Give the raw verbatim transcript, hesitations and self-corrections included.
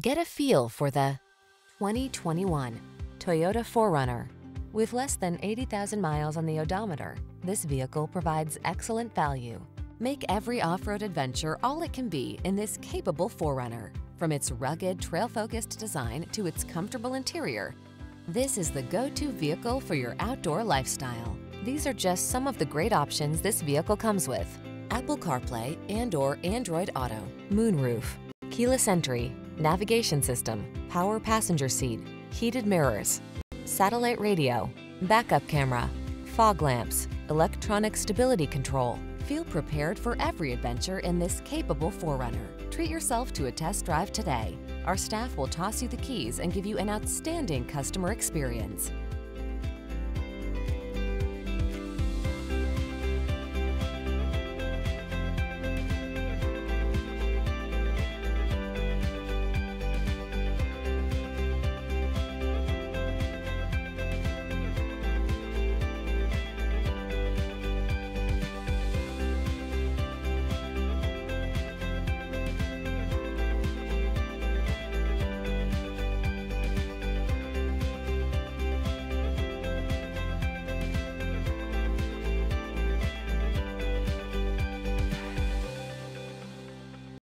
Get a feel for the twenty twenty-one Toyota four runner. With less than eighty thousand miles on the odometer, this vehicle provides excellent value. Make every off-road adventure all it can be in this capable four runner. From its rugged, trail-focused design to its comfortable interior, this is the go-to vehicle for your outdoor lifestyle. These are just some of the great options this vehicle comes with: Apple CarPlay and or Android Auto, moonroof, keyless entry, navigation system, power passenger seat, heated mirrors, satellite radio, backup camera, fog lamps, electronic stability control. Feel prepared for every adventure in this capable four runner. Treat yourself to a test drive today. Our staff will toss you the keys and give you an outstanding customer experience.